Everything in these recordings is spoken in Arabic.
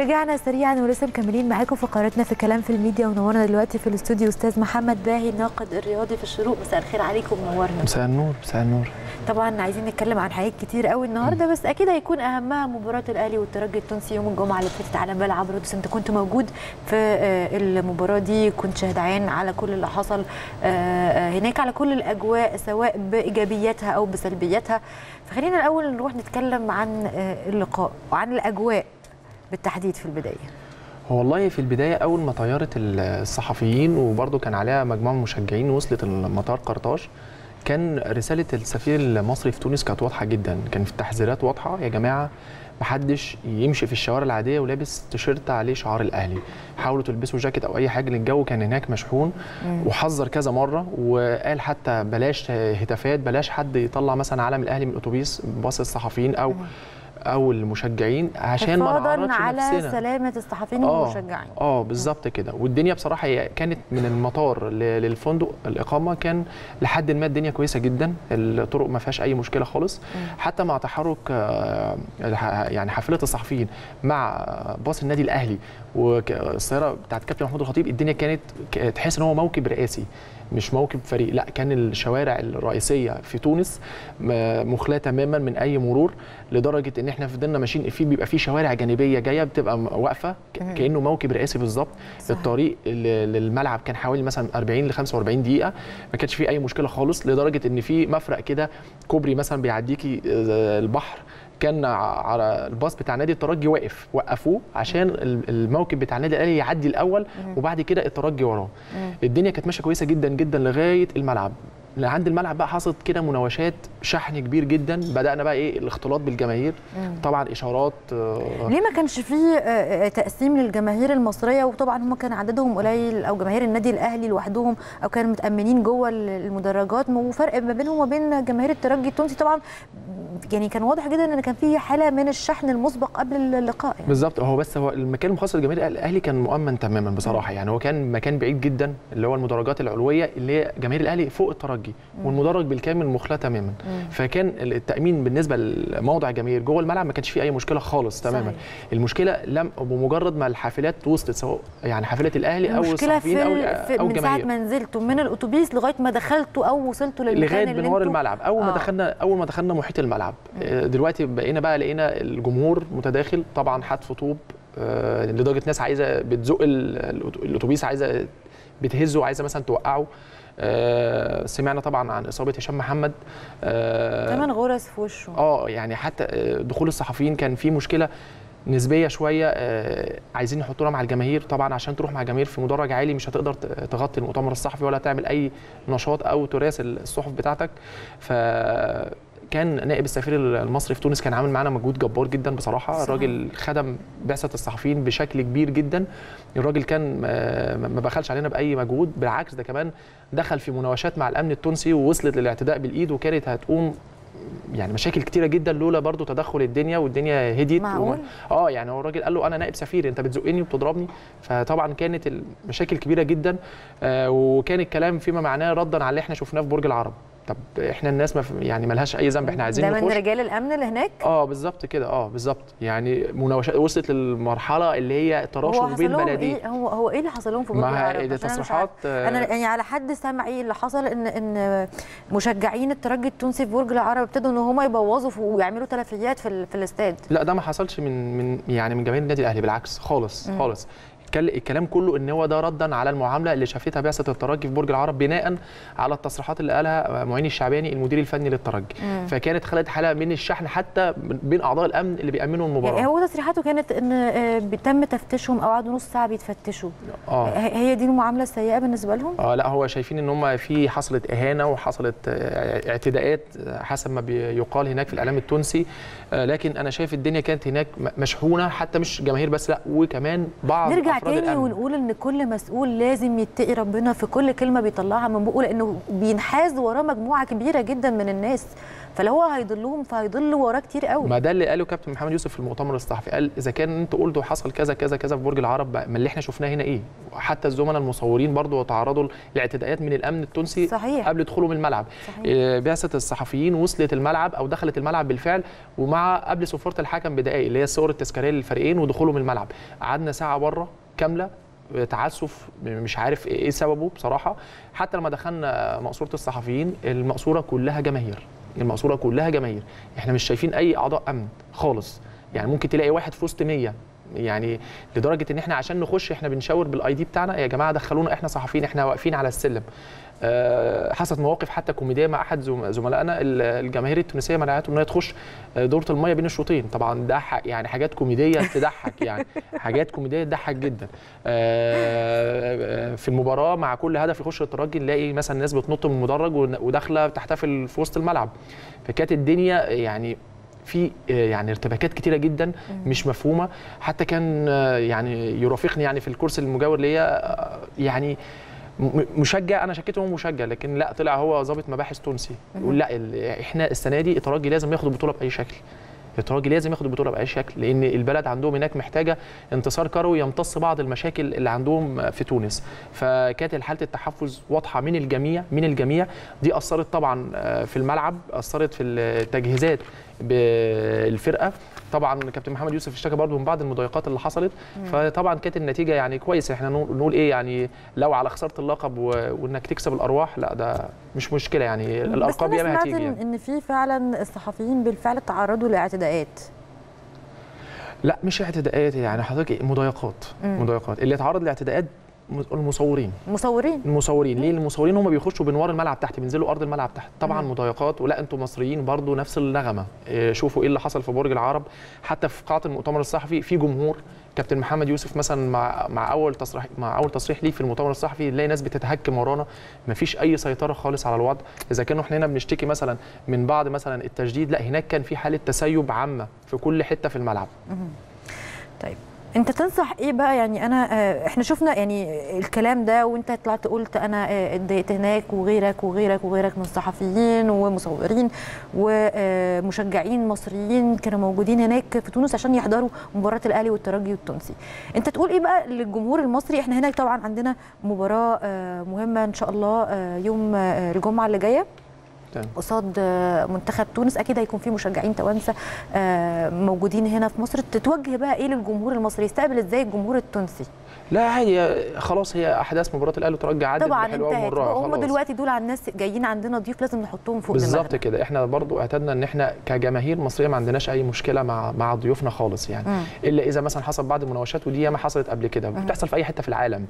رجعنا سريعا ولسه مكملين معاكم فقرتنا في كلام في الميديا، ونورنا دلوقتي في الاستوديو استاذ محمد باهي الناقد الرياضي في الشروق. مساء الخير عليكم، منورنا. مساء النور. مساء النور. طبعا عايزين نتكلم عن حاجات كتير قوي النهارده، بس اكيد هيكون اهمها مباراه الاهلي والترجي التونسي يوم الجمعه اللي فاتت على ملعب رودوس. انت كنت موجود في المباراه دي، كنت شاهدعان على كل اللي حصل هناك، على كل الاجواء سواء بايجابياتها او بسلبياتها. فخلينا الاول نروح نتكلم عن اللقاء وعن الاجواء بالتحديد في البدايه. والله في البدايه اول ما طيارت الصحفيين وبرده كان عليها مجموعه مشجعين وصلت المطار قرطاش، كان رساله السفير المصري في تونس كانت واضحه جدا، كان في التحذيرات واضحه يا جماعه محدش يمشي في الشوارع العاديه ولابس تيشيرت عليه شعار الاهلي، حاولوا تلبسوا جاكيت او اي حاجه، الجو كان هناك مشحون. وحذر كذا مره وقال حتى بلاش هتافات، بلاش حد يطلع مثلا علم الاهلي من الاتوبيس باص الصحفيين او المشجعين عشان ما نعرضش نفسنا على سلامه الصحفيين والمشجعين. بالظبط كده. والدنيا بصراحه كانت من المطار للفندق الاقامه كان لحد ما الدنيا كويسه جدا، الطرق ما فيهاش اي مشكله خالص. حتى مع تحرك يعني حافله الصحفيين مع باص النادي الاهلي والسياره بتاعت كابتن محمود الخطيب، الدنيا كانت تحس ان هو موكب رئاسي مش موكب فريق، لا كان الشوارع الرئيسيه في تونس مخلاه تماما من اي مرور، لدرجه ان احنا فضلنا ماشيين في بيبقى في شوارع جانبيه جايه بتبقى واقفه كانه موكب رئاسي بالظبط. الطريق للملعب كان حوالي مثلا 40 ل 45 دقيقه، ما كانش فيه اي مشكله خالص، لدرجه ان في مفرق كده كوبري مثلا بيعديكي البحر كان على الباص بتاع نادي الترجي واقف، وقفوه عشان الموكب بتاع النادي الاهلي يعدي الاول وبعد كده الترجي وراه. الدنيا كانت ماشيه كويسه جدا جدا لغايه الملعب. عند الملعب بقى حصلت كده مناوشات، شحن كبير جدا، بدأنا بقى الاختلاط بالجماهير. طبعا اشارات. ليه ما كانش فيه تقسيم للجماهير المصريه؟ وطبعا هم كان عددهم قليل، او جماهير النادي الاهلي لوحدهم، او كانوا متامنين جوه المدرجات، وفرق ما بينهم وبين جماهير الترجي التونسي طبعا يعني كان واضح جدا ان كان في حاله من الشحن المسبق قبل اللقاء يعني. بالظبط. هو المكان المخصص لجماهير الاهلي كان مؤمن تماما بصراحه، يعني هو كان مكان بعيد جدا اللي هو المدرجات العلويه اللي هي جماهير الاهلي فوق الترجي، والمدرج بالكامل مخلى تماما. فكان التامين بالنسبه لموضع الجماهير جوه الملعب ما كانش فيه اي مشكله خالص تماما. صحيح. المشكله لم بمجرد ما الحافلات وصلت، سواء يعني حافله الاهلي او الصحفيين او الجماهير، من ساعه ما نزلتوا من الاتوبيس لغايه ما دخلتوا او وصلتوا للمكان اللي بنوار الملعب، اول ما دخلنا محيط الملعب. دلوقتي لقينا الجمهور متداخل، طبعا حتف طوب لدرجه ناس عايزه بتزق الاتوبيس، عايزه بتهزه، عايزه مثلا توقعه. سمعنا طبعا عن اصابه هشام محمد، 8 غرز في وشه. يعني حتى دخول الصحفيين كان في مشكله نسبيه شويه، عايزين يحطونا مع الجماهير. طبعا عشان تروح مع الجماهير في مدرج عالي مش هتقدر تغطي المؤتمر الصحفي ولا تعمل اي نشاط او تراس الصحف بتاعتك. كان نائب السفير المصري في تونس كان عامل معانا مجهود جبار جدا بصراحه. الراجل خدم بعثه الصحفيين بشكل كبير جدا، الراجل كان ما بخلش علينا باي مجهود، بالعكس ده كمان دخل في مناوشات مع الامن التونسي ووصلت للاعتداء بالايد، وكانت هتقوم يعني مشاكل كتيره جدا لولا برضو تدخل الدنيا، والدنيا هديت. معقول؟ يعني هو الراجل قال له انا نائب سفير، انت بتزقني وبتضربني. فطبعا كانت المشاكل كبيره جدا، وكان الكلام فيما معناه ردا على اللي احنا شفناه في برج العرب. طب احنا الناس ما لهاش اي ذنب، احنا عايزين نخش. ده من رجال الامن اللي هناك. بالظبط كده. بالظبط. يعني مناوشات وصلت للمرحله اللي هي تراشق بين بلديه. هو ايه اللي حصل لهم في برج العرب؟ تصريحات انا يعني على حد سمعي اللي حصل ان مشجعين الترجي التونسي في برج العرب ابتدوا ان هم يبوظوا ويعملوا تلفيات في الاستاد. لا ده ما حصلش من جماهير النادي الاهلي، بالعكس خالص خالص. الكلام كله ان هو ده ردا على المعامله اللي شافتها بعثه الترجي في برج العرب بناء على التصريحات اللي قالها معين الشعباني المدير الفني للترجي. فكانت خلقت حاله من الشحن حتى بين اعضاء الامن اللي بيامنوا المباراه. يعني هو تصريحاته كانت ان تم تفتيشهم او قعدوا نص ساعه بيتفتشوا. هي دي المعامله السيئه بالنسبه لهم؟ لا هو شايفين ان هم حصلت اهانه وحصلت اعتداءات حسب ما بيقال هناك في الاعلام التونسي. لكن انا شايف الدنيا كانت هناك مشحونه، حتى مش جماهير بس، لا وكمان بعض تاني ونقول ان كل مسؤول لازم يتقي ربنا في كل كلمه بيطلعها من بقه، لانه بينحاز وراه مجموعه كبيره جدا من الناس، فلو هو هيضلهم فهيضل وراه كتير قوي. ما ده اللي قاله كابتن محمد يوسف في المؤتمر الصحفي، قال اذا كان انتوا قلتوا حصل كذا كذا كذا في برج العرب، ما اللي احنا شفناه هنا ايه؟ حتى الزملاء المصورين برضو تعرضوا لاعتداءات من الامن التونسي صحيح. قبل دخولهم الملعب بعثه الصحفيين وصلت الملعب او دخلت الملعب بالفعل، ومع قبل سفاره الحكم بدقائق اللي هي الصور التذكاريه للفريقين ودخولهم الملعب، قعدنا ساعه بره كامله تعسف مش عارف ايه سببه بصراحه. حتى لما دخلنا مقصوره الصحفيين المقصوره كلها جماهير، المقصوره كلها جماهير، احنا مش شايفين اي اعضاء امن خالص، يعني ممكن تلاقي واحد في وسط 100، يعني لدرجه ان احنا عشان نخش احنا بنشاور بالاي دي بتاعنا، يا جماعه دخلونا احنا صحفيين احنا واقفين على السلم. حصلت مواقف حتى كوميديه مع احد زملائنا، الجماهير التونسيه منعته ان هي تخش دوره الميه بين الشوطين، طبعا ده يعني حاجات كوميديه تضحك، يعني حاجات كوميديه تضحك جدا. في المباراه مع كل هدف يخش الترجي نلاقي مثلا ناس بتنط من المدرج وداخله بتحتفل في وسط الملعب، فكانت الدنيا يعني في يعني ارتباكات كتيره جدا مش مفهومه. حتى كان يعني يرافقني يعني في الكرسي المجاور ليا يعني مشجع، انا شكيت ان هو مشجع لكن لا، طلع هو ضابط مباحث تونسي يقول لا احنا السنه دي الترجي لازم ياخد البطوله باي شكل، الترجي لازم ياخد البطوله باي شكل، لان البلد عندهم هناك محتاجه انتصار كروي يمتص بعض المشاكل اللي عندهم في تونس. فكانت حاله التحفز واضحه من الجميع، من الجميع. دي اثرت طبعا في الملعب، اثرت في التجهيزات بالفرقه. طبعا كابتن محمد يوسف اشتكى برضه من بعض المضايقات اللي حصلت، فطبعا كانت النتيجه يعني كويسه، احنا نقول ايه يعني لو على خساره اللقب وانك تكسب الارواح لا ده مش مشكله، يعني الارقام ياما هتيجي. بس يعني ان في فعلا الصحفيين بالفعل تعرضوا لاعتداءات. لا مش اعتداءات، يعني حضرتك مضايقات، مضايقات. اللي اتعرض لاعتداءات المصورين ليه؟ المصورين هم بيخشوا بنوار الملعب تحت، بينزلوا ارض الملعب تحت، طبعا مضايقات، ولا انتم مصريين برضو نفس النغمه، شوفوا ايه اللي حصل في برج العرب. حتى في قاعه المؤتمر الصحفي في جمهور، كابتن محمد يوسف مثلا مع اول تصريح ليه في المؤتمر الصحفي نلاقي ناس بتتهكم ورانا، مفيش اي سيطره خالص على الوضع. اذا كانوا احنا هنا بنشتكي مثلا من بعض مثلا التشديد، لا هناك كان في حاله تسيب عامه في كل حته في الملعب. طيب انت تنصح ايه بقى؟ يعني انا احنا شفنا يعني الكلام ده، وانت طلعت قلت انا اتضايقت هناك، وغيرك وغيرك وغيرك من الصحفيين ومصورين ومشجعين مصريين كانوا موجودين هناك في تونس عشان يحضروا مباراه الاهلي والترجي والتونسي. انت تقول ايه بقى للجمهور المصري؟ احنا هنا طبعا عندنا مباراه مهمه ان شاء الله يوم الجمعه اللي جايه قصاد منتخب تونس، اكيد هيكون في مشجعين توانسه موجودين هنا في مصر، تتوجه بقى ايه للجمهور المصري؟ يستقبل ازاي الجمهور التونسي؟ لا عادي خلاص، هي احداث مباراه الاهلي والترجي عدت حلوه ومرعبه، هم دلوقتي دول على الناس جايين عندنا ضيوف لازم نحطهم فوق الملعب بالظبط كده. احنا برضو اعتدنا ان احنا كجماهير مصريه ما عندناش اي مشكله مع ضيوفنا خالص، يعني الا اذا مثلا حصل بعض المناوشات، ودي ياما حصلت قبل كده، بتحصل في اي حته في العالم،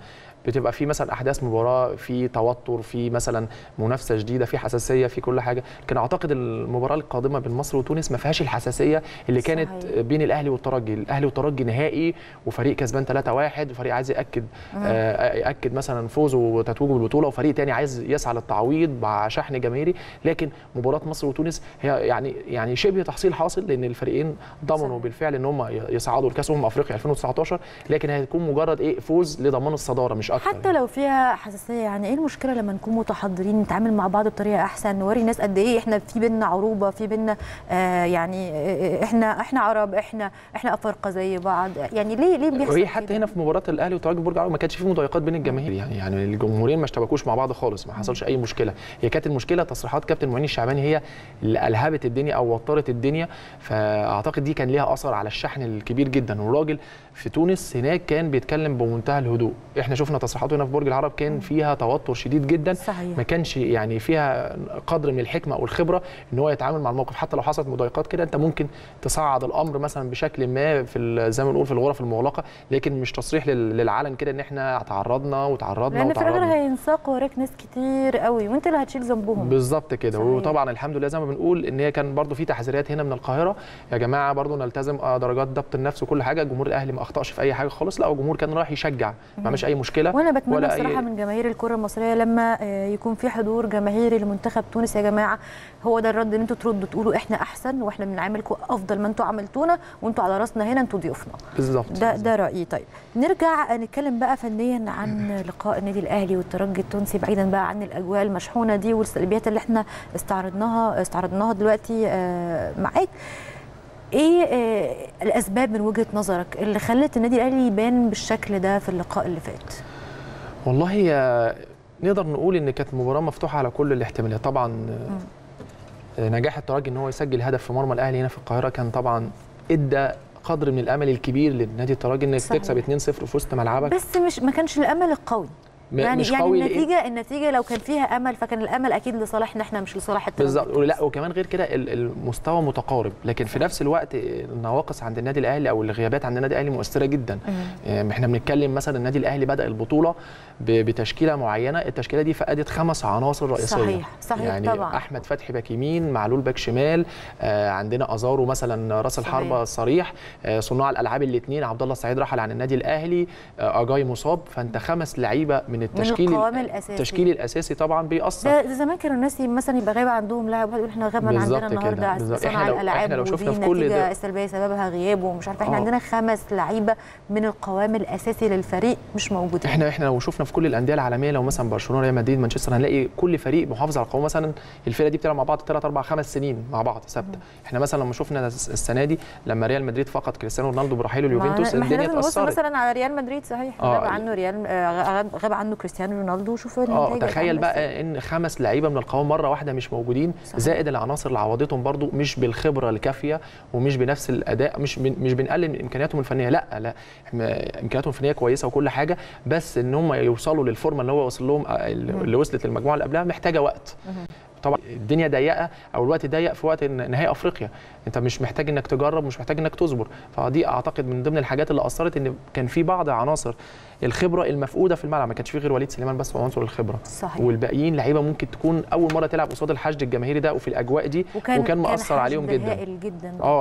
بتبقى في مثلا احداث مباراه في توتر، في مثلا منافسه جديده، في حساسيه، في كل حاجه. لكن اعتقد المباراه القادمه بين مصر وتونس ما فيهاش الحساسيه اللي كانت صحيح. بين الاهلي والترجي، الاهلي والترجي نهائي وفريق كسبان 3-1 وفريق عايز ياكد مثلا فوزه وتتويجه بالبطوله، وفريق تاني عايز يسعى للتعويض مع شحن جماهيري. لكن مباراه مصر وتونس هي يعني شبه تحصيل حاصل، لان الفريقين ضمنوا بالفعل ان هم يصعدوا لكاس افريقيا 2019، لكن هتكون مجرد ايه فوز لضمان الصداره مش اكتر. حتى لو فيها حساسيه يعني ايه المشكله لما نكون متحضرين، نتعامل مع بعض بطريقه احسن، نوري الناس قد ايه احنا في بينا عروبه، في بينا يعني احنا عرب، احنا افارقه زي بعض، يعني ليه بيحصل حتى هنا في مباراه الاهلي وترجي برج العرب ما كانش في مضايقات بين الجماهير، يعني الجمهورين ما اشتبكوش مع بعض خالص، ما حصلش اي مشكله. هي كانت المشكله تصريحات كابتن معين الشعباني هي اللي الهبت الدنيا او وترت الدنيا، فاعتقد دي كان ليها اثر على الشحن الكبير جدا. والراجل في تونس هناك كان بيتكلم بمنتهى الهدوء، احنا شفنا تصريحاته هنا في برج العرب كان فيها توتر شديد جدا صحيح. ما كانش يعني فيها قدر من الحكمه او الخبره ان هو يتعامل مع الموقف. حتى لو حصلت مضايقات كده انت ممكن تصعد الامر مثلا بشكل ما في زي ما نقول في الغرف المغلقه، لكن مش تصريح للعلن كده ان احنا تعرضنا. لان في الاخر هينساقوا وراك ناس كتير قوي وانت اللي هتشيل ذنبهم بالظبط كده. وطبعا الحمد لله زي ما بنقول ان هي كان برضو في تحذيرات هنا من القاهره، يا جماعه برضو نلتزم درجات ضبط النفس وكل حاجه. الجمهور الاهلي ما اخطاش في اي حاجه خالص، لا الجمهور كان رايح يشجع، ما عملش اي مشكله. وانا بتمنى بصراحه من جماهير الكره المصريه لما يكون في حضور جماهيري لمنتخب تونس يا جماعه هو ده الرد، ان انتوا تردوا تقولوا احنا احسن واحنا بنعاملكم افضل ما انتوا عملتونا وانتوا على راسنا هنا، انتوا ضيوفنا. بالظبط ده رايي. طيب نرجع نتكلم بقى فنيا عن لقاء النادي الاهلي والترجي التونسي، بعيدا بقى عن الاجواء المشحونه دي والسلبيات اللي احنا استعرضناها دلوقتي معاك. ايه الاسباب من وجهه نظرك اللي خلت النادي الاهلي يبان بالشكل ده في اللقاء اللي فات؟ والله نقدر نقول ان كانت مباراه مفتوحه على كل الاحتمالات. طبعا نجاح الترجي ان هو يسجل هدف في مرمى الاهلي هنا في القاهره كان طبعا ادى قدر من الامل الكبير للنادي الترجي انك تكسب 2-0 في وسط ملعبك، بس ما كانش الامل القوي يعني قوي. النتيجه لو كان فيها امل فكان الامل اكيد لصالحنا احنا مش لصالح الترجي. بالظبط. لا وكمان غير كده المستوى متقارب، لكن في نفس الوقت النواقص عند النادي الاهلي او الغيابات عند النادي الاهلي مؤثره جدا. احنا بنتكلم مثلا النادي الاهلي بدا البطوله بتشكيله معينه، التشكيله دي فقدت 5 عناصر رئيسيه. صحيح يعني طبعا. احمد فتحي باك يمين، معلول باك شمال، عندنا ازارو مثلا راس الحربه الصريح، صناع الالعاب الاثنين عبد الله السعيد رحل عن النادي الاهلي، اجاري مصاب، فانت 5 لعيبه من التشكيل الاساسي طبعا بيأثر. ده زمان كانوا الناس مثلا يبقى غايب عندهم لاعب يقول احنا غاب عندنا النهارده صناعه الالعاب، احنا لو شفنا في كل ده السلبيه سببها غياب ومش عارفه. احنا عندنا 5 لعيبه من القوام الاساسي للفريق مش موجودين. احنا لو شفنا في كل الانديه العالميه، لو مثلا برشلونه، ريال مدريد، مانشستر، هنلاقي كل فريق محافظ على القوام، مثلا الفرقه دي بتلعب مع بعض 3 4 5 سنين مع بعض ثابته. احنا مثلا لما شفنا السنه دي لما ريال مدريد فقد كريستيانو رونالدو برحيله اليوفنتوس الدنيا اتأثرت مثلا على ريال مدريد. صحيح غاب عنه ريال غاب عنه كريستيانو رونالدو. شوف النتيجه. تخيل بقى ان 5 لعيبه من القوام مره واحده مش موجودين. زائد العناصر اللي عوضتهم برضو مش بالخبره الكافيه ومش بنفس الاداء. مش بنقلل من امكانياتهم الفنيه، لا امكانياتهم الفنيه كويسه وكل حاجه، بس ان هم يوصلوا للفورمه اللي هو وصل لهم اللي وصلت للمجموعه اللي قبلها محتاجه وقت. طبعا الدنيا ضيقه او الوقت ضيق في وقت نهائي افريقيا، انت مش محتاج انك تجرب، مش محتاج انك تصبر. فدي اعتقد من ضمن الحاجات اللي اثرت ان كان في بعض عناصر الخبره المفقوده في الملعب، ما كانش فيه غير وليد سليمان بس وعنصر الخبره. صحيح. والباقيين لعيبه ممكن تكون اول مره تلعب قصاد الحشد الجماهيري ده وفي الاجواء دي، وكان مأثر عليهم جدا.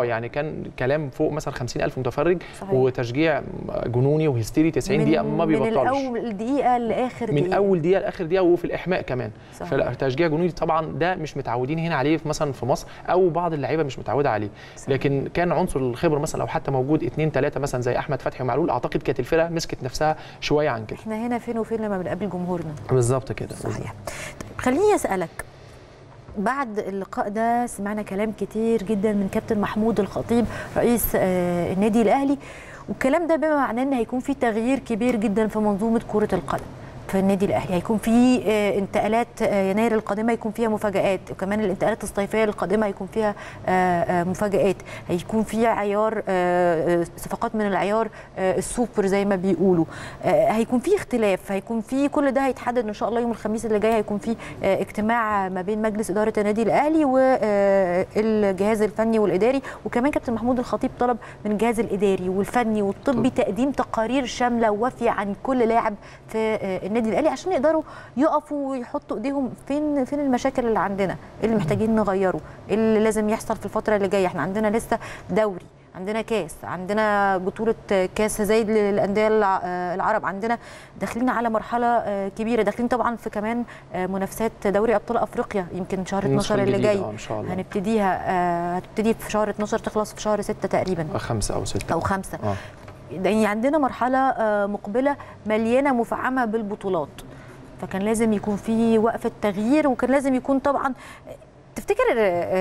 يعني كان كلام فوق مثلا 50,000 متفرج. صحيح. وتشجيع جنوني وهستيري 90 دقيقه ما بيبطلش، من اول دقيقه لاخر دقيقه، من اول دقيقه لاخر دقيقه، وفي الاحماء كمان. فتشجيع جنوني طبعا ده مش متعودين هنا عليه مثلا في مصر، او بعض اللعيبه مش متعوده عليه. لكن كان عنصر الخبره مثلا لو حتى موجود 2 3 مثلا زي احمد فتحي ومعلول، اعتقد كانت الفرقه مسكت نفسها شويه عن كده. احنا هنا فين وفين لما بنقابل جمهورنا. بالظبط كده. صحيح. طيب خليني اسالك، بعد اللقاء ده سمعنا كلام كتير جدا من كابتن محمود الخطيب رئيس النادي الاهلي، والكلام ده بما معناه ان هيكون في تغيير كبير جدا في منظومه كره القدم في النادي الاهلي، هيكون في انتقالات يناير القادمه هيكون فيها مفاجآت، وكمان الانتقالات الصيفيه القادمه هيكون فيها مفاجآت، هيكون في عيار صفقات من العيار السوبر زي ما بيقولوا، هيكون في اختلاف، هيكون في كل ده هيتحدد ان شاء الله يوم الخميس اللي جاي. هيكون في اجتماع ما بين مجلس اداره النادي الاهلي والجهاز الفني والاداري، وكمان كابتن محمود الخطيب طلب من الجهاز الاداري والفني والطبي تقديم تقارير شامله ووافيه عن كل لاعب في النادي الاهلي عشان يقدروا يقفوا ويحطوا ايديهم فين المشاكل اللي عندنا، اللي محتاجين نغيره، اللي لازم يحصل في الفتره اللي جايه. احنا عندنا لسه دوري، عندنا كاس، عندنا بطوله كاس زي الانديه العرب، عندنا داخلين على مرحله كبيره، داخلين طبعا في كمان منافسات دوري ابطال افريقيا، يمكن شهر 12 اللي جاي هنبتديها، هتبتدي في شهر 12 تخلص في شهر 6 تقريبا، 5 أو 6. يعني عندنا مرحلة مقبلة مليانة مفعمة بالبطولات، فكان لازم يكون في وقفة تغيير، وكان لازم يكون طبعا. تفتكر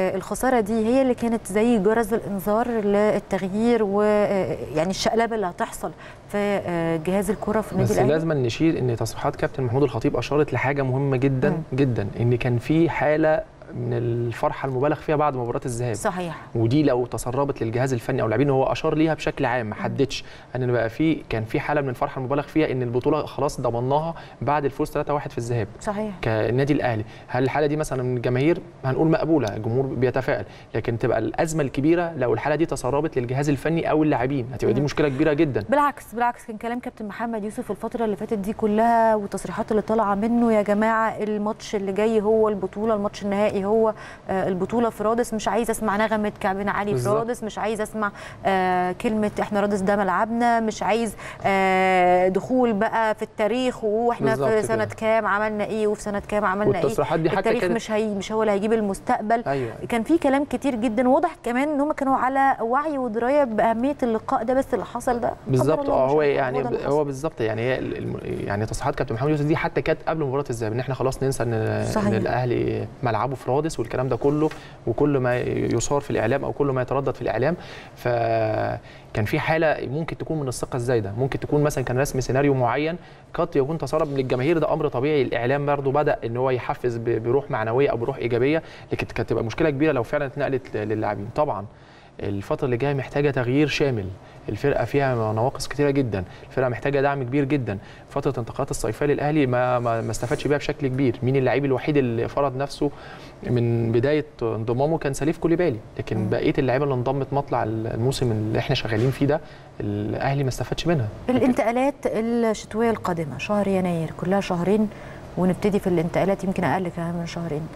الخسارة دي هي اللي كانت زي جرس الإنذار للتغيير ويعني الشقلبة اللي هتحصل في جهاز الكرة في النادي الأهلي؟ بس لازم نشير إن تصريحات كابتن محمود الخطيب أشارت لحاجة مهمة جدا جدا، إن كان في حالة من الفرحه المبالغ فيها بعد مباراه الذهاب. صحيح. ودي لو تسربت للجهاز الفني او اللاعبين، هو اشار ليها بشكل عام، ما حددش ان بقى كان في حاله من الفرحه المبالغ فيها ان البطوله خلاص ضمناها بعد الفوز 3-1 في الذهاب. صحيح. كالنادي الاهلي، هل الحاله دي مثلا من الجماهير هنقول مقبوله، الجمهور بيتفائل، لكن تبقى الازمه الكبيره لو الحاله دي تسربت للجهاز الفني او اللاعبين، هتبقى دي مشكله كبيره جدا. بالعكس كان كلام كابتن محمد يوسف الفتره اللي فاتت دي كلها والتصريحات اللي طالعه منه، يا جماعه الماتش اللي جاي هو البطوله، الماتش النهائي النهائي هو البطوله في رادس. مش عايز اسمع نغمه كعبنا عالي في رادس، مش عايز اسمع كلمه احنا رادس ده ملعبنا، مش عايز دخول بقى في التاريخ واحنا في سنه كام عملنا ايه وفي سنه كام عملنا ايه. التاريخ مش هو اللي هيجيب المستقبل. أيوة. كان في كلام كتير جدا، واضح كمان ان هم كانوا على وعي ودرايه باهميه اللقاء ده، بس اللي حصل ده بالظبط. هو يعني هو بالظبط يعني هي يعني تصريحات كابتن محمد يوسف دي حتى كانت قبل مباراه الذهاب ان احنا خلاص ننسى ان الاهلي ملعبه في رادس والكلام ده كله، وكل ما يصار في الاعلام او كل ما يتردد في الاعلام. ف كان في حاله ممكن تكون من الثقه الزايده، ممكن تكون مثلا كان رسم سيناريو معين قد يكون تسرب من الجماهير، ده امر طبيعي. الاعلام برضه بدا ان هو يحفز بروح معنويه او بروح ايجابيه، لكن كانت تبقى مشكله كبيره لو فعلا اتنقلت للاعبين. طبعا الفتره اللي جايه محتاجه تغيير شامل، الفرقه فيها نواقص كتيره جدا، الفرقه محتاجه دعم كبير جدا. فتره انتقالات الصيفيه للاهلي ما استفادش بيها بشكل كبير. مين اللاعب الوحيد اللي فرض نفسه من بدايه انضمامه؟ كان سليف كوليبالي، لكن بقيه اللعيبه اللي انضمت مطلع الموسم اللي احنا شغالين فيه ده الاهلي ما استفادش منها. الانتقالات الشتويه القادمه شهر يناير، كلها شهرين ونبتدي في الانتقالات، يمكن اقل كمان من شهرين.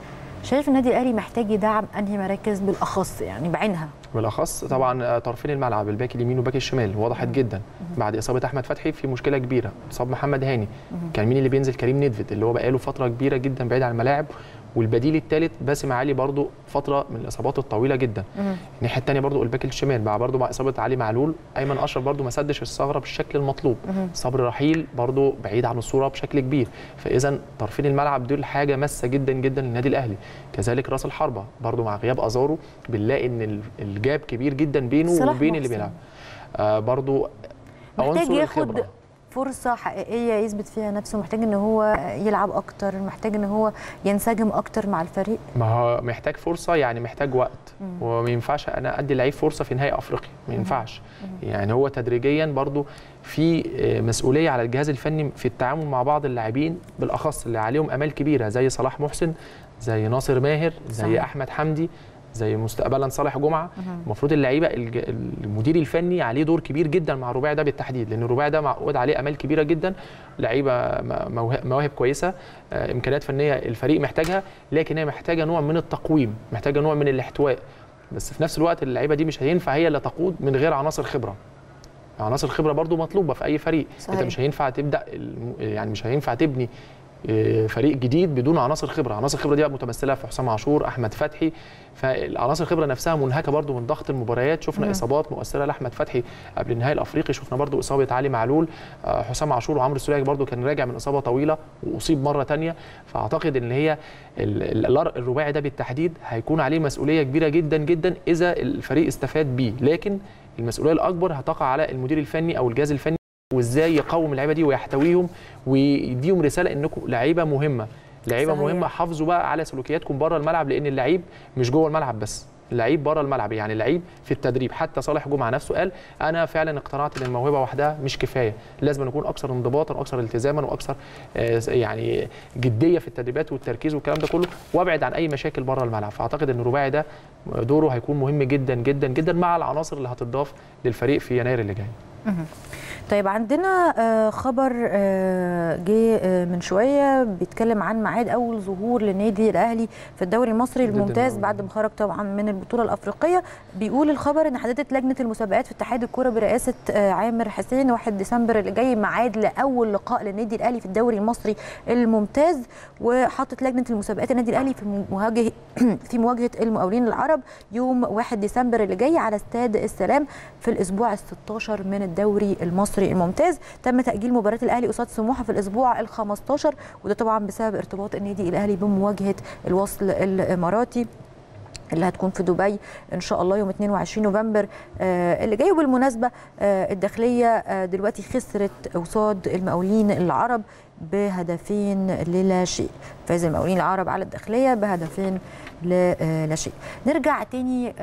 شايف النادي الاهلي محتاج يدعم انهي مراكز بالاخص يعني بعينها؟ بالاخص طبعا طرفين الملعب، الباك اليمين وباك الشمال، وضحت جدا بعد اصابه احمد فتحي في مشكله كبيره. اصاب محمد هاني، كان مين اللي بينزل؟ كريم ندفت اللي هو بقاله فتره كبيره جدا بعيد عن الملاعب، والبديل الثالث باسم علي برضو فتره من الاصابات الطويله جدا. الناحيه الثانيه برضو الباك الشمال مع برضو مع اصابه علي معلول، ايمن اشرف برضو ما سدش الثغره بالشكل المطلوب، صبري رحيل برضو بعيد عن الصوره بشكل كبير. فاذا طرفين الملعب دول حاجه ماسه جدا جدا للنادي الاهلي. كذلك راس الحربه برضو مع غياب ازارو بنلاقي ان الجاب كبير جدا بينه وبين اللي بيلعب. برضو محتاج ياخد فرصه حقيقيه يثبت فيها نفسه، محتاج ان هو يلعب اكتر، محتاج ان هو ينسجم اكتر مع الفريق. ما هو محتاج فرصه، يعني محتاج وقت، وما ينفعش انا ادي لعيب فرصه في نهائي افريقيا، ما ينفعش. يعني هو تدريجيا برضو في مسؤوليه على الجهاز الفني في التعامل مع بعض اللاعبين بالاخص اللي عليهم امال كبيره، زي صلاح محسن، زي ناصر ماهر، زي احمد حمدي، زي مستقبلا صالح جمعه. المفروض اللعيبه المدير الفني عليه دور كبير جدا مع الرباعي ده بالتحديد، لان الرباعي ده معقود عليه امال كبيره جدا، لعيبه مواهب كويسه، امكانيات فنيه الفريق محتاجها، لكن هي محتاجه نوع من التقويم، محتاجه نوع من الاحتواء. بس في نفس الوقت اللعيبه دي مش هينفع هي اللي تقود من غير عناصر خبره. عناصر خبره برضو مطلوبه في اي فريق. صحيح. انت مش هينفع تبدا يعني مش هينفع تبني فريق جديد بدون عناصر خبره. عناصر خبره دي متمثله في حسام عاشور، احمد فتحي. فالعناصر الخبره نفسها منهكه برضو من ضغط المباريات. شفنا اصابات مؤثره لاحمد فتحي قبل النهائي الافريقي، شفنا برضو اصابه علي معلول. حسام عاشور وعمرو السوليه برضو كان راجع من اصابه طويله واصيب مره ثانيه. فاعتقد ان هي الرباعي ده بالتحديد هيكون عليه مسؤوليه كبيره جدا جدا اذا الفريق استفاد بيه، لكن المسؤوليه الاكبر هتقع على المدير الفني او الجهاز الفني، وازاي يقوم اللعيبه دي ويحتويهم ويديهم رساله انكم لعيبه مهمه، لعيبه مهمه. حافظوا بقى على سلوكياتكم بره الملعب، لان اللعيب مش جوه الملعب بس، اللعيب بره الملعب، يعني اللعيب في التدريب. حتى صالح جمعه نفسه قال انا فعلا اقتنعت ان الموهبه وحدها مش كفايه، لازم نكون اكثر انضباطا واكثر التزاما واكثر يعني جديه في التدريبات والتركيز والكلام ده كله، وابعد عن اي مشاكل بره الملعب. فاعتقد ان الرباعي ده دوره هيكون مهم جدا جدا جدا مع العناصر اللي هتضاف للفريق في يناير اللي جاي. طيب عندنا خبر جه من شويه بيتكلم عن ميعاد اول ظهور للنادي الاهلي في الدوري المصري الممتاز بعد ما خرج طبعا من البطوله الافريقيه. بيقول الخبر ان حددت لجنه المسابقات في اتحاد الكوره برئاسه عامر حسين 1 ديسمبر اللي جاي ميعاد لاول لقاء للنادي الاهلي في الدوري المصري الممتاز، وحطت لجنه المسابقات النادي الاهلي في مواجهه المقاولين العرب يوم 1 ديسمبر اللي جاي على استاد السلام في الاسبوع ال16 من الدوري المصري الممتاز. تم تأجيل مباراة الأهلي قصاد سموحة في الأسبوع ال15، وده طبعا بسبب ارتباط النادي الأهلي بمواجهة الوصل الإماراتي اللي هتكون في دبي ان شاء الله يوم 22 نوفمبر اللي جاي. وبالمناسبه الداخليه دلوقتي خسرت قصاد المقاولين العرب بهدفين للا شيء، فاز المقاولين العرب على الداخليه بهدفين لا شيء. نرجع تاني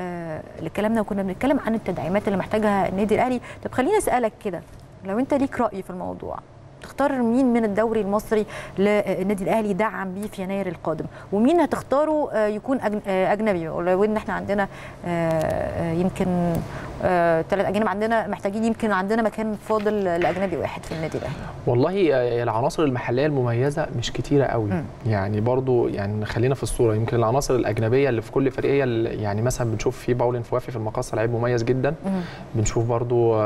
لكلامنا، وكنا بنتكلم عن التدعيمات اللي محتاجها النادي الاهلي. طب خليني اسالك كده، لو انت ليك راي في الموضوع، تختار مين من الدوري المصري للنادي الاهلي يدعم بيه في يناير القادم، ومين هتختاره يكون اجنبي؟ ولو ان احنا عندنا يمكن ثلاث اجانب عندنا، محتاجين يمكن عندنا مكان فاضل لاجنبي واحد في النادي الاهلي. والله العناصر المحليه المميزه مش كتيره قوي، يعني برضو يعني خلينا في الصوره، يمكن العناصر الاجنبيه اللي في كل فريق، يعني مثلا بنشوف في باولين فوافي في المقاصه لعيب مميز جدا، بنشوف برضو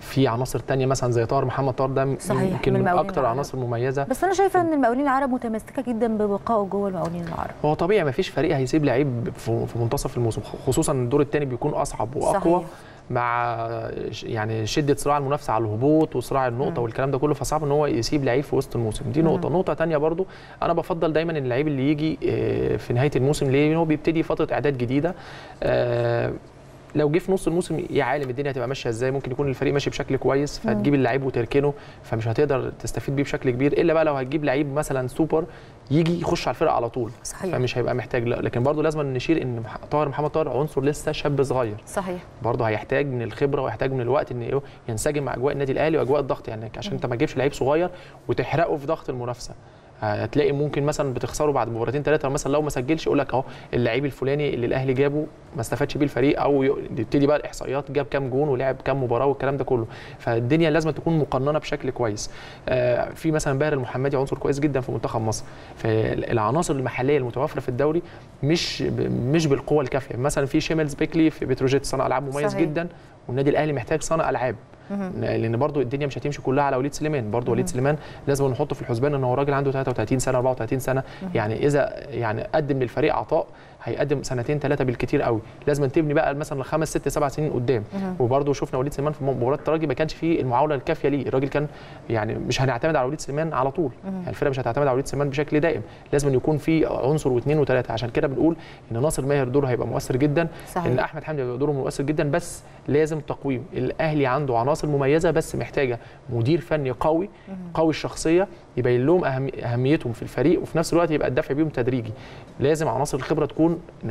في عناصر تانية مثلا زي طاهر محمد طاهر، ده يمكن من اكتر العناصر المميزه. بس انا شايفه ان المقاولين العرب متمسكه جدا ببقائه جوه المقاولين العرب. هو طبيعي ما فيش فريق هيسيب لعيب في منتصف الموسم، خصوصا الدور الثاني بيكون اصعب واقوى. صحيح. مع يعني شده صراع المنافسه على الهبوط وصراع النقطه والكلام ده كله، فصعب ان هو يسيب لعيب في وسط الموسم، دي نقطه. نقطه ثانيه برضو انا بفضل دايما اللعيب اللي يجي في نهايه الموسم، ليه؟ لان هو بيبتدي فتره اعداد جديده، لو جه في نص الموسم يا عالم الدنيا هتبقى ماشيه ازاي، ممكن يكون الفريق ماشي بشكل كويس فهتجيب اللعيب وتركنه، فمش هتقدر تستفيد بيه بشكل كبير، الا بقى لو هتجيب لعيب مثلا سوبر يجي يخش على الفرقه على طول. صحيح. فمش هيبقى محتاج. لكن برضه لازم نشير ان طاهر محمد طاهر عنصر لسه شاب صغير. صحيح. برضه هيحتاج من الخبره ويحتاج من الوقت ان ينسجم مع اجواء النادي الاهلي واجواء الضغط، يعني عشان انت ما تجيبش لعيب صغير وتحرقه في ضغط المنافسه، هتلاقي ممكن مثلا بتخسره بعد مباراتين ثلاثه مثلا لو ما سجلش، يقول لك اهو اللعيب الفلاني اللي الاهلي جابه ما استفادش بيه الفريق، او يبتدي بقى الاحصائيات جاب كام جون ولعب كام مباراه والكلام ده كله. فالدنيا لازم تكون مقننه بشكل كويس. في مثلا باهر المحمدي عنصر كويس جدا في منتخب مصر، فالعناصر المحليه المتوفره في الدوري مش بالقوه الكافيه، مثلا في شيميلز بيكلي في بتروجيت صانع العاب مميز جدا، والنادي الاهلي محتاج صانع العاب، لان برضو الدنيا مش هتمشي كلها على وليد سليمان. برضو وليد سليمان لازم نحطه في الحسبان ان هو راجل عنده 33 سنه 34 سنه، يعني اذا يعني قدم للفريق عطاء هيقدم سنتين ثلاثه بالكثير قوي، لازم تبني بقى مثلا 5 6 7 سنين قدام. وبرضو شفنا وليد سليمان في مباراه الترجي ما كانش فيه المعاوله الكافيه ليه، الراجل كان يعني مش هنعتمد على وليد سليمان على طول، يعني الفرقه مش هتعتمد على وليد سليمان بشكل دائم، لازم يكون في عنصر واثنين وثلاثه. عشان كده بنقول ان ناصر ماهر دوره هيبقى مؤثر جدا. صحيح. ان احمد حمدي دوره مؤثر جدا، بس لازم تقويم. الاهلي عنده عناصر مميزه بس محتاجه مدير فني قوي الشخصيه، يبين لهم اهميتهم في الفريق، وفي نفس الوقت يبقى الدفع بيهم تدريجي. لازم عناصر الخبره تكون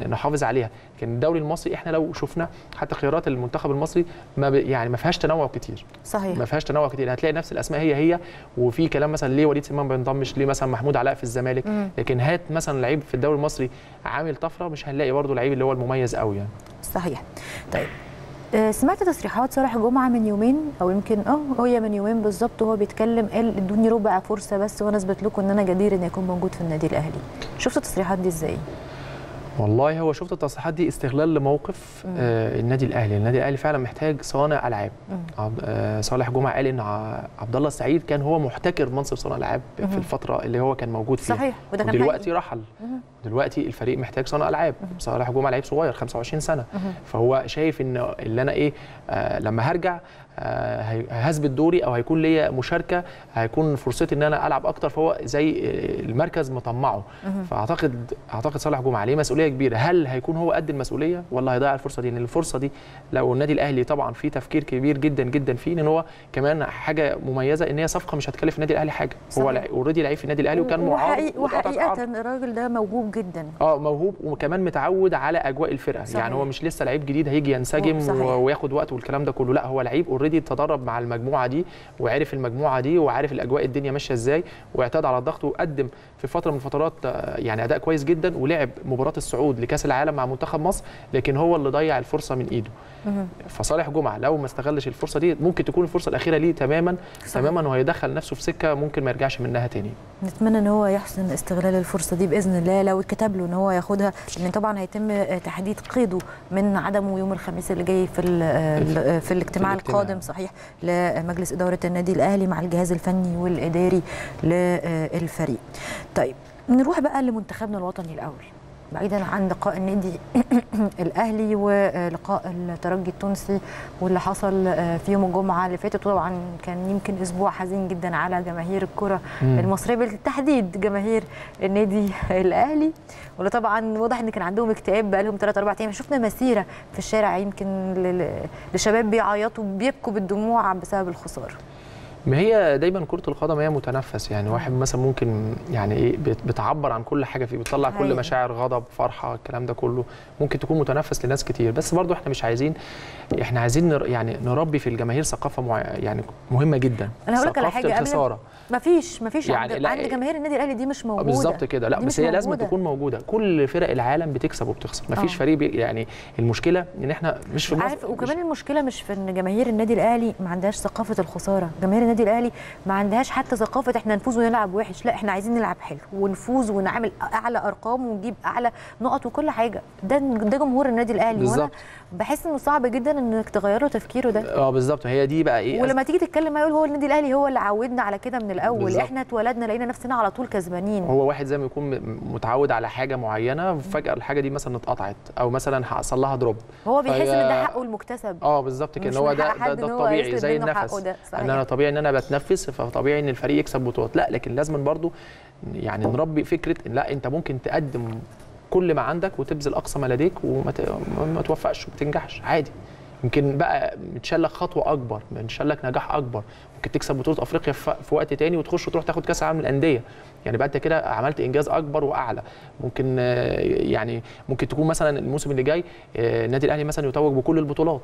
نحافظ عليها. كان الدوري المصري احنا لو شفنا حتى خيارات المنتخب المصري ما فيهاش تنوع كتير. صحيح. ما فيهاش تنوع كتير، هتلاقي نفس الاسماء هي، وفي كلام مثلا ليه وليد سليمان ما بينضمش، ليه مثلا محمود علاء في الزمالك، لكن هات مثلا لعيب في الدوري المصري عامل طفره، مش هنلاقي برضه لعيب اللي هو المميز قوي يعني. صحيح. طيب سمعت تصريحات صالح جمعة من يومين، او يمكن هي من يومين بالظبط، وهو بيتكلم قال ادوني ربع فرصه بس وانا اثبت لكم ان انا جدير ان اكون موجود في النادي الاهلي. شفت التصريحات دي ازاي؟ والله هو شفت التصريحات دي استغلال لموقف النادي الاهلي. النادي الاهلي فعلا محتاج صانع العاب. صالح جمعة قال ان عبد الله السعيد كان هو محتكر منصب صانع العاب في الفتره اللي هو كان موجود فيها. صحيح. وده كان دلوقتي رحل. دلوقتي الفريق محتاج صانع العاب. صالح جمعة لعيب صغير 25 سنه، فهو شايف ان اللي انا لما هرجع هثبت دوري، او هيكون ليا مشاركه، هيكون فرصتي ان انا العب اكتر، فهو زي المركز مطمعه. فاعتقد صالح جمعة عليه مسؤوليه كبيره، هل هيكون هو قد المسؤوليه ولا هيضيع الفرصه دي؟ لان يعني الفرصه دي لو النادي الاهلي طبعا في تفكير كبير جدا جدا فيه، ان هو كمان حاجه مميزه ان هي صفقه مش هتكلف النادي الاهلي حاجه. صحيح. هو اوريدي لعيب في النادي الاهلي وكان معروض، وحقيقه الراجل ده موهوب جدا. موهوب، وكمان متعود على اجواء الفرقه. صحيح. يعني هو مش لسه لعيب جديد هيجي ينسجم وياخد وقت والكلام ده كله، لا هو لعيب اوريدي تدرب مع المجموعه دي وعرف المجموعه دي وعارف الاجواء الدنيا ماشيه ازاي، واعتاد على الضغط، وقدم في فتره من الفترات يعني اداء كويس جدا، ولعب مباراه الصعود لكاس العالم مع منتخب مصر، لكن هو اللي ضيع الفرصه من ايده. فصالح جمعة لو ما استغلش الفرصه دي ممكن تكون الفرصه الاخيره ليه تماما. صحيح. تماما، وهيدخل نفسه في سكه ممكن ما يرجعش منها تاني. نتمنى ان هو يحسن استغلال الفرصه دي باذن الله، لو اتكتب له ان هو ياخدها، لان طبعا هيتم تحديد قيده من عدمه يوم الخميس اللي جاي في الاجتماع القادم. صحيح. لمجلس اداره النادي الاهلي مع الجهاز الفني والاداري للفريق. طيب نروح بقى لمنتخبنا الوطني الاول، بعيدا عن لقاء النادي الاهلي ولقاء الترجي التونسي واللي حصل في يوم الجمعه اللي فاتت، وطبعا كان يمكن اسبوع حزين جدا على جماهير الكره المصريه، بالتحديد جماهير النادي الاهلي، واللي طبعا واضح ان كان عندهم اكتئاب بقى لهم 3 4 ايام. شفنا مسيره في الشارع يمكن لشباب بيعيطوا بيبكوا بالدموع بسبب الخساره. ما هي دايما كرة القدم هي متنفس، يعني واحد مثلا ممكن يعني ايه بتعبر عن كل حاجة فيه، بتطلع كل مشاعر، غضب، فرحة، الكلام ده كله، ممكن تكون متنفس لناس كتير. بس برضو احنا مش عايزين، احنا عايزين يعني نربي في الجماهير ثقافة يعني مهمة جدا. انا هقول لك على حاجة، مفيش يعني عند جماهير النادي الاهلي دي مش موجودة بالظبط كده. لا بس هي لازم تكون موجودة، كل فرق العالم بتكسب وبتخسر، مفيش فريق يعني. المشكلة ان احنا مش في عارف، وكمان المشكلة مش في ان جماهير النادي الاهلي ما عندهاش ثقافة الخسارة، جماهير النادي الاهلي ما عندهاش حتى ثقافه احنا نفوز ونلعب وحش، لا احنا عايزين نلعب حلو ونفوز ونعمل اعلى ارقام ونجيب اعلى نقط وكل حاجه. ده جمهور النادي الاهلي، وانا بحس انه صعب جدا انك تغير له تفكيره ده. بالظبط، هي دي بقى ايه. ولما تيجي تتكلم هيقول هو النادي الاهلي هو اللي عودنا على كده من الاول بالزبط. احنا اتولدنا لقينا نفسنا على طول كسبانين. هو واحد زي ما يكون متعود على حاجه معينه، فجاه الحاجه دي مثلا اتقطعت او مثلا حصل لها دروب، هو بيحس ان ده حقه المكتسب. بالظبط كده، هو ده الطبيعي زي النفس، ان انا طبيعي ان انا بتنفس، فطبيعي ان الفريق يكسب بطولات. لا لكن لازم برضو يعني نربي فكره إن لا انت ممكن تقدم كل ما عندك وتبذل اقصى ما لديك وما توفقش وما تنجحش، عادي. يمكن بقى متشلك خطوه اكبر، متشلك نجاح اكبر، ممكن تكسب بطوله افريقيا في وقت تاني وتخش وتروح تاخد كاس العالم للانديه، يعني بقى انت كده عملت انجاز اكبر واعلى. ممكن يعني ممكن تكون مثلا الموسم اللي جاي النادي الاهلي مثلا يتوج بكل البطولات.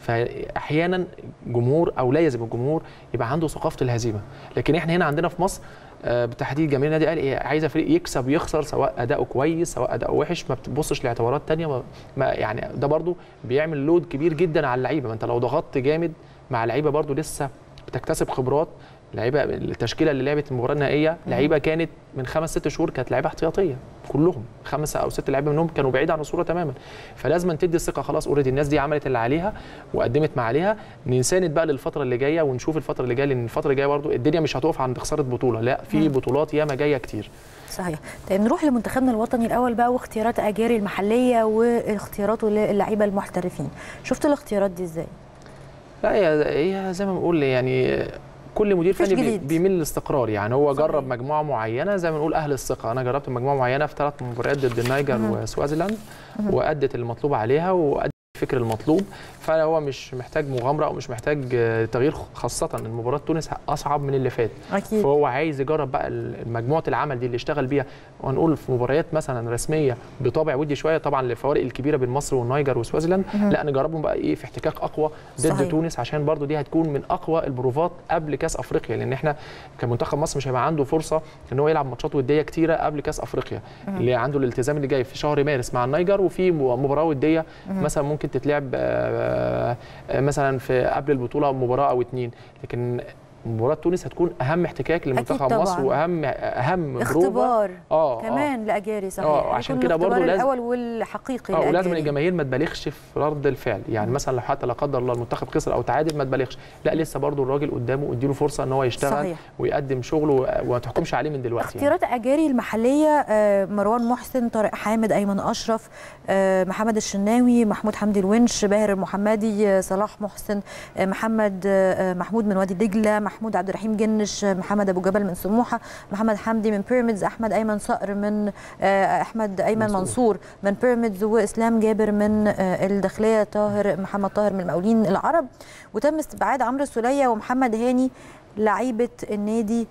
فاحيانا جمهور او لازم الجمهور يبقى عنده ثقافه الهزيمه. لكن احنا هنا عندنا في مصر بالتحديد جماهير النادي الاهلي عايزه فريق يكسب يخسر، سواء اداؤه كويس سواء اداؤه وحش، ما بتبصش لاعتبارات ثانيه. يعني ده برده بيعمل لود كبير جدا على اللعيبه. ما انت لو ضغطت جامد مع اللعيبه برده لسه بتكتسب خبرات. لعيبه التشكيله اللي لعبت المباراه النهائيه لعيبه كانت من 5 6 شهور كانت لعيبه احتياطيه، كلهم 5 أو 6 لعيبه منهم كانوا بعيد عن الصوره تماما. فلازم تدي الثقه، خلاص اوريدي الناس دي عملت اللي عليها وقدمت ما عليها، نساند بقى للفتره اللي جايه ونشوف الفتره اللي جايه، لان الفتره الجايه برده الدنيا مش هتقف عند خساره بطوله، لا في بطولات ياما جايه كتير. صحيح. طيب نروح لمنتخبنا الوطني الاول بقى واختيارات اجاري المحليه واختياراته للعيبه المحترفين. شفت الاختيارات دي ازاي؟ لا هي زي ما بنقول يعني كل مدير فني بيميل للاستقرار، يعني هو جرب مجموعه معينه زي ما نقول اهل الثقه. انا جربت مجموعه معينه في 3 مباريات ضد النيجر وسوازيلاند، وادت المطلوب عليها وادت الفكر المطلوب، فهو مش محتاج مغامره او مش محتاج تغيير، خاصه ان مباراه تونس اصعب من اللي فات. فهو عايز يجرب بقى مجموعه العمل دي اللي اشتغل بيها، ونقول في مباريات مثلا رسميه بطابع ودي شويه طبعا للفوارق الكبيره بين مصر والنيجر وسوازيلاند، لا نجربهم بقى ايه في احتكاك اقوى ضد تونس، عشان برضو دي هتكون من اقوى البروفات قبل كاس افريقيا، لان احنا كمنتخب مصر مش هيبقى عنده فرصه ان هو يلعب ماتشات وديه كتيره قبل كاس افريقيا. اللي عنده الالتزام اللي جاي في شهر مارس مع النيجر، وفي مباراه وديه مثلا ممكن تتلعب مثلا في قبل البطوله مباراه او 2، لكن مباراه تونس هتكون اهم احتكاك لمنتخب مصر واهم اختبار كمان لاجاري. صحيح. عشان كده برضه لازم الاول والحقيقي لاجاري، ولازم الجماهير ما تبالغش في رد الفعل، يعني مثلا لو حتى لا قدر الله المنتخب خسر او تعادل ما تبالغش، لا لسه برضه الراجل قدامه، اديله فرصه ان هو يشتغل. صحيح. ويقدم شغله وما تحكمش عليه من دلوقتي. اختيارات يعني اجاري المحليه مروان محسن، طارق حامد، ايمن اشرف، محمد الشناوي، محمود حمدي الونش، باهر المحمدي، صلاح محسن، محمود من وادي دجله، محمود عبد الرحيم جنش، محمد ابو جبل من سموحه، محمد حمدي من بيراميدز، احمد ايمن منصور من بيراميدز، واسلام جابر من الداخليه، طاهر محمد طاهر من المقاولين العرب. وتم استبعاد عمرو السوليه ومحمد هاني لعيبه النادي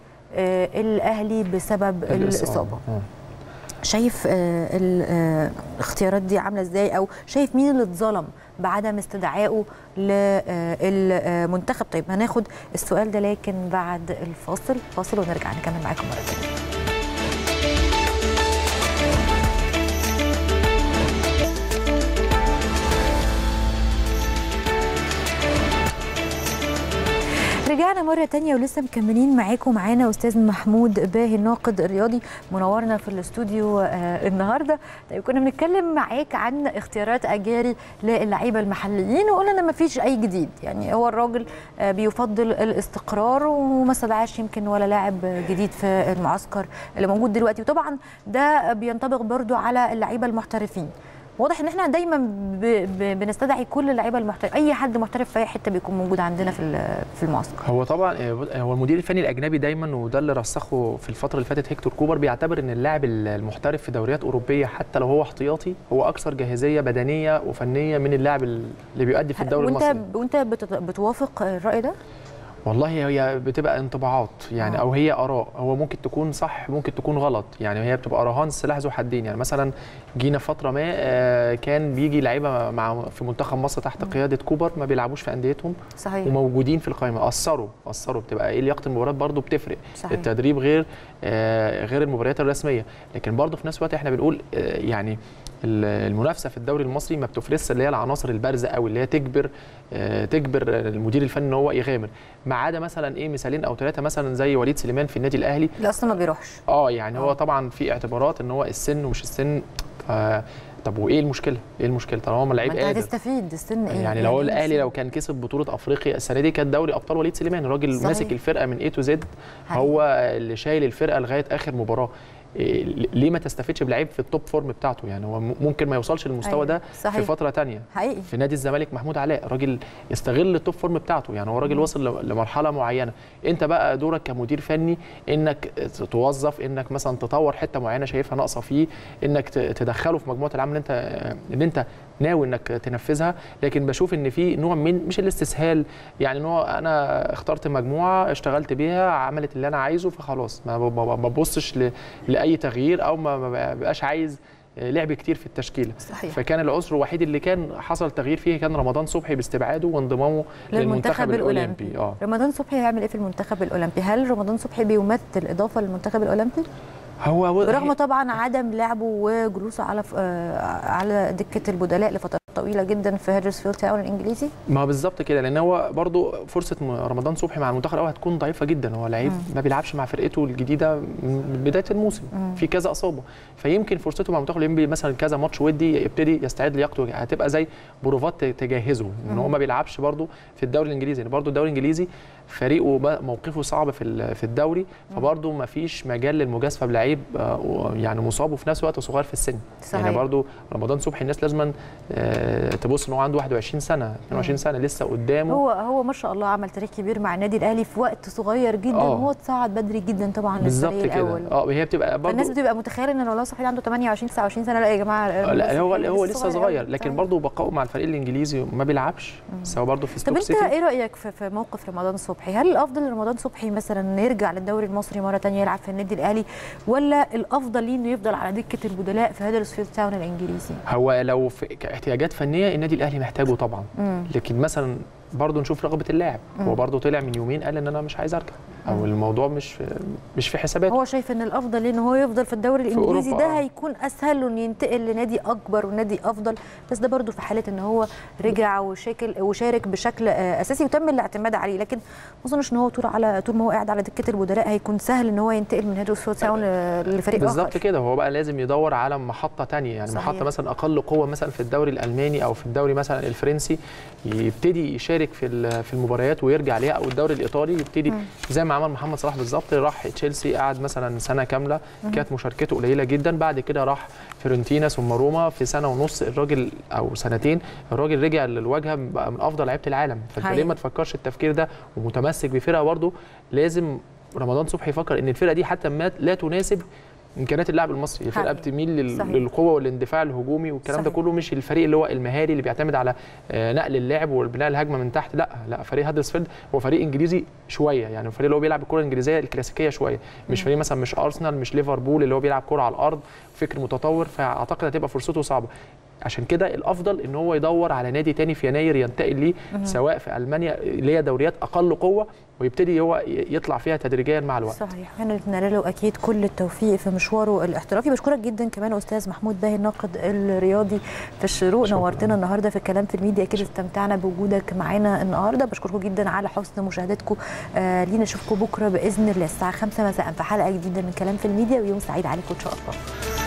الاهلي بسبب الاصابه. شايف الاختيارات دي عامله ازاي، او شايف مين اللي اتظلم بعدم استدعائه للمنتخب؟ طيب هناخد السؤال ده لكن بعد الفاصل، فاصل ونرجع نكمل معاكم مره ثانيه. رجعنا مرة تانية ولسه مكملين معانا أستاذ محمود باهي الناقد الرياضي، منورنا في الاستوديو النهاردة. طيب كنا بنتكلم معاك عن اختيارات أجاري للعيبة المحليين، وقلنا إن مفيش أي جديد، يعني هو الراجل بيفضل الاستقرار وما استدعاش يمكن ولا لاعب جديد في المعسكر اللي موجود دلوقتي، وطبعا ده بينطبق برضو على اللعيبة المحترفين. واضح ان احنا دايما بنستدعي كل اللعيبه المحترف، اي حد محترف في اي حته بيكون موجود عندنا في المعسكر. هو طبعا هو المدير الفني الاجنبي دايما، وده اللي رسخه في الفتره اللي فاتت هيكتور كوبر، بيعتبر ان اللاعب المحترف في دوريات اوروبيه حتى لو هو احتياطي هو اكثر جاهزيه بدنيه وفنيه من اللاعب اللي بيؤدي في الدوري المصري. وانت بتوافق الراي ده؟ والله هي بتبقى انطباعات يعني او هي اراء، هو ممكن تكون صح ممكن تكون غلط، يعني هي بتبقى رهان سلاح ذو حدين. يعني مثلا جينا فتره ما كان بيجي لعيبه مع في منتخب مصر تحت قياده كوبر ما بيلعبوش في انديتهم صحيح. وموجودين في القائمه اثروا بتبقى ايه لياقه المباريات برضو بتفرق صحيح. التدريب غير المباريات الرسميه، لكن برضو في نفس الوقت احنا بنقول يعني المنافسه في الدوري المصري ما بتفرزش اللي هي العناصر البارزه قوي اللي هي تجبر المدير الفني ان هو يغامر، ما عدا مثلا ايه مثالين او ثلاثه مثلا زي وليد سليمان في النادي الاهلي لا اصلا ما بيروحش يعني هو طبعا في اعتبارات ان هو السن ومش السن طب وايه المشكله؟ ايه المشكله؟ طالما اللعيب قادر انت هتستفيد السن ايه؟ يعني لو الاهلي لو كان كسب بطوله افريقيا السنه دي كانت دوري ابطال وليد سليمان الراجل صحيح. ماسك الفرقه من اي تو زد، هو اللي شايل الفرقه لغايه اخر مباراه. ليه ما تستفيدش بلعيب في التوب فورم بتاعته؟ يعني هو ممكن ما يوصلش للمستوى ده صحيح. في فتره ثانيه حقيقي. في نادي الزمالك محمود علاء راجل يستغل التوب فورم بتاعته، يعني هو راجل وصل لمرحله معينه، انت بقى دورك كمدير فني انك توظف، انك مثلا تطور حته معينه شايفها ناقصه فيه، انك تدخله في مجموعه العمل اللي انت ناوي انك تنفذها. لكن بشوف ان في نوع من مش الاستسهال، يعني ان هو انا اخترت مجموعه اشتغلت بيها عملت اللي انا عايزه فخلاص ما ببصش لاي تغيير او ما بقاش عايز لعب كتير في التشكيله صحيح. فكان العذر الوحيد اللي كان حصل تغيير فيه كان رمضان صبحي باستبعاده وانضمامه للمنتخب الاولمبي. رمضان صبحي هيعمل ايه في المنتخب الاولمبي؟ هل رمضان صبحي بيمثل اضافه للمنتخب الاولمبي؟ هو برغم طبعا عدم لعبه وجلوسه على دكه البدلاء لفترات طويله جدا في هدرسفيلد التعاون الانجليزي. ما بالظبط كده، لان هو برضو فرصه رمضان صبحي مع المنتخب الاول هتكون ضعيفه جدا، هو لعيب ما بيلعبش مع فرقته الجديده من بدايه الموسم في كذا اصابه، فيمكن فرصته مع المنتخب الانجليزي مثلا كذا ماتش ودي يبتدي يستعد لياقته، هتبقى زي بروفات تجهزه ان هو ما بيلعبش برضو في الدوري الانجليزي، يعني برضو الدوري الانجليزي فريقه موقفه صعب في الدوري، فبرضه ما فيش مجال للمجازفه بلعيب يعني مصاب وفي نفس الوقت صغير في السن صحيح. يعني برضه رمضان صبحي الناس لازم تبص ان هو عنده 21 سنه 22 سنه لسه قدامه. هو ما شاء الله عمل تاريخ كبير مع النادي الاهلي في وقت صغير جدا، وهو تصعد بدري جدا طبعا للفريق الاول هي بتبقى برضه الناس بتبقى متخيله ان رمضان صبحي عنده 28 29 سنه، لا يا جماعه لا هو لسه صغير، لكن برضه بقاؤه مع الفريق الانجليزي ما بيلعبش سواء برضه في ستوك سيتي. طب انت ايه رايك في موقف رمضان صبحي؟ هل الافضل رمضان صبحي مثلا يرجع للدوري المصري مره ثانيه يلعب في النادي الاهلي، ولا الافضل ليه انه يفضل على دكه البدلاء في هدرسفيلد التعاون الانجليزي؟ هو لو في احتياجات فنيه النادي الاهلي محتاجه طبعا، لكن مثلا برضه نشوف رغبه اللاعب، هو برضه طلع من يومين قال ان انا مش عايز ارجع، او الموضوع مش في حساباته، هو شايف ان الافضل ان هو يفضل في الدوري الانجليزي، ده هيكون اسهل له انه ينتقل لنادي اكبر ونادي افضل. بس ده برضه في حاله ان هو رجع وشارك بشكل اساسي وتم الاعتماد عليه، لكن ما اظنش ان هو طول ما هو قاعد على دكه البدلاء هيكون سهل ان هو ينتقل من هدرسفيلد تاون لفريق اخر. بالظبط كده، هو بقى لازم يدور على محطه ثانيه، يعني صحيح. محطه مثلا اقل قوه مثلا في الدوري الالماني او في الدوري مثلا الفرنسي يبتدي يشارك في المباريات ويرجع ليها، او الدوري الايطالي يبتدي زي ما عمل محمد صلاح بالظبط، راح تشيلسي قعد مثلا سنه كامله كانت مشاركته قليله جدا، بعد كده راح فيورنتينا ثم روما، في سنه ونص الراجل او سنتين الراجل رجع للواجهه بقى من افضل لعيبه العالم. فانت ليه ما تفكرش التفكير ده ومتمسك بفرقه؟ برضه لازم رمضان صبحي يفكر ان الفرقه دي حتى ما لا تناسب امكانيات اللاعب المصري، الفرقه بتميل للقوه والاندفاع الهجومي والكلام ده كله، مش الفريق اللي هو المهاري اللي بيعتمد على نقل اللاعب وبناء الهجمه من تحت، لا فريق هدرسفيلد هو فريق انجليزي شويه، يعني الفريق اللي هو بيلعب الكره الانجليزيه الكلاسيكيه شويه، مش فريق مثلا مش ارسنال مش ليفربول اللي هو بيلعب كره على الارض فكر متطور، فاعتقد هتبقى فرصته صعبه. عشان كده الافضل ان هو يدور على نادي تاني في يناير ينتقل ليه، سواء في المانيا اللي هي دوريات اقل قوه ويبتدي هو يطلع فيها تدريجيا مع الوقت. صحيح، احنا نتمنى له اكيد كل التوفيق في مشواره الاحترافي. بشكرك جدا كمان استاذ محمود باهي الناقد الرياضي في الشروق، نورتنا النهارده في الكلام في الميديا، اكيد استمتعنا بوجودك معانا النهارده. بشكركم جدا على حسن مشاهدتكم لينا، نشوفكم بكره باذن الله الساعه 5 مساء في حلقه جديده من كلام في الميديا، ويوم سعيد عليكم ان شاء الله.